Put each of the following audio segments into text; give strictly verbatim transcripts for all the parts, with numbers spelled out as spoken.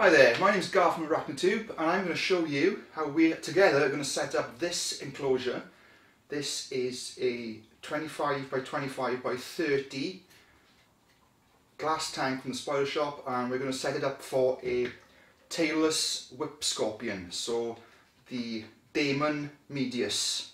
Hi there, my name is Garth from Arachnotube and I'm going to show you how we together are going to set up this enclosure. This is a twenty-five by twenty-five by thirty glass tank from the Spider Shop, and we're going to set it up for a tailless whip scorpion, so the Damon medius.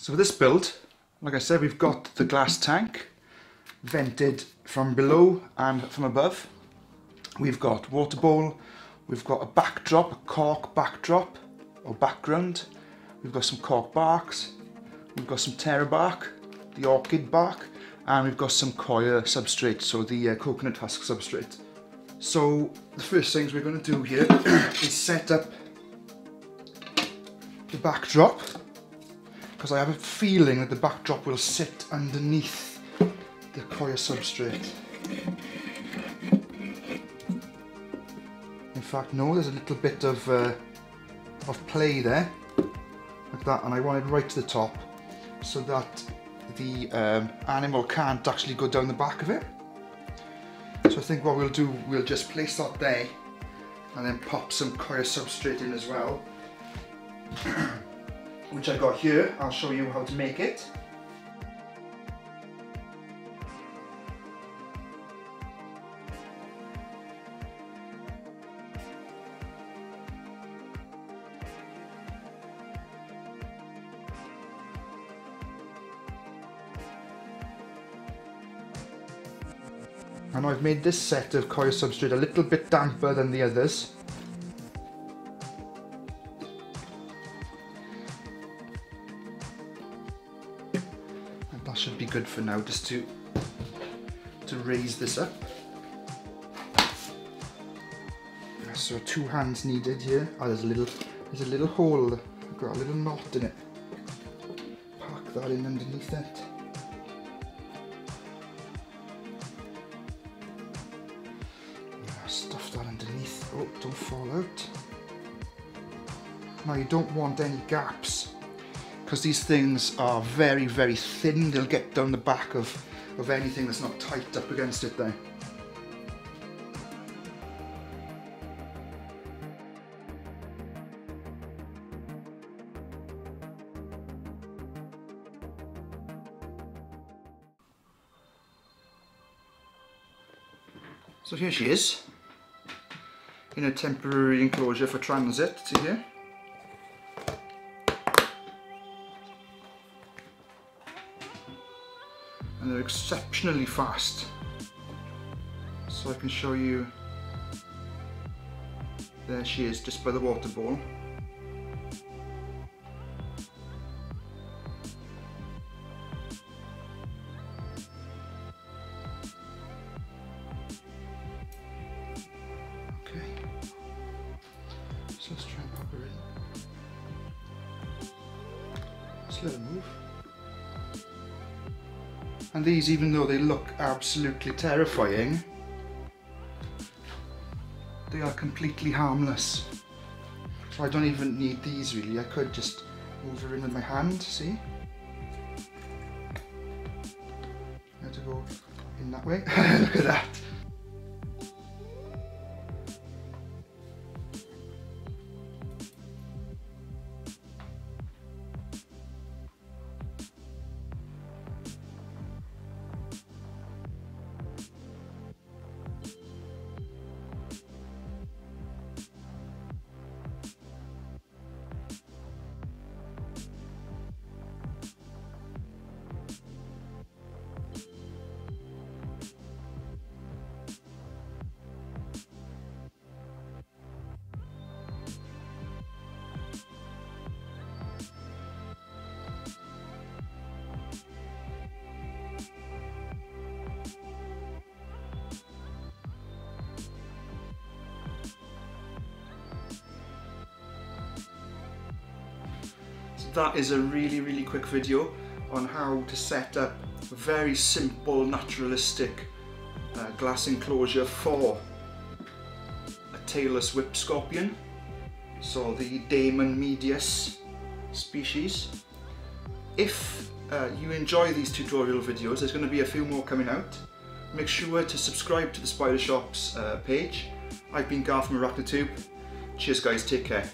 So for this build, like I said, we've got the glass tank vented from below and from above. We've got water bowl, we've got a backdrop, a cork backdrop or background. We've got some cork barks, we've got some taro bark, the orchid bark, and we've got some coir substrate, so the uh, coconut husk substrate. So the first things we're going to do here is set up the backdrop, because I have a feeling that the backdrop will sit underneath the coir substrate. In fact, no, there's a little bit of, uh, of play there, like that, and I want it right to the top so that the um, animal can't actually go down the back of it. So I think what we'll do, we'll just place that there and then pop some coir substrate in as well. Which I got here. I'll show you how to make it. And I've made this set of coir substrate a little bit damper than the others. That should be good for now, just to to raise this up. So two hands needed here. Oh, there's a little there's a little hole. I've got a little knot in it. Pack that in underneath it. Stuff that underneath. Oh, don't fall out. Now you don't want any gaps, because these things are very, very thin. They'll get down the back of, of anything that's not tight up against it there. So here she is, in a temporary enclosure for transit, see here. And they're exceptionally fast, so I can show you. There she is, just by the water bowl. Okay, so let's try and pop her in. Let's let her move. And these, even though they look absolutely terrifying, they are completely harmless. So I don't even need these really. I could just move her in with my hand, see? I had to go in that way. Look at that. That is a really, really quick video on how to set up a very simple naturalistic uh, glass enclosure for a tailless whip scorpion. so the Damon medius species. If uh, you enjoy these tutorial videos, there's going to be a few more coming out. Make sure to subscribe to the Spider Shop's uh, page. I've been Garth from Arachnotube. Cheers guys, take care.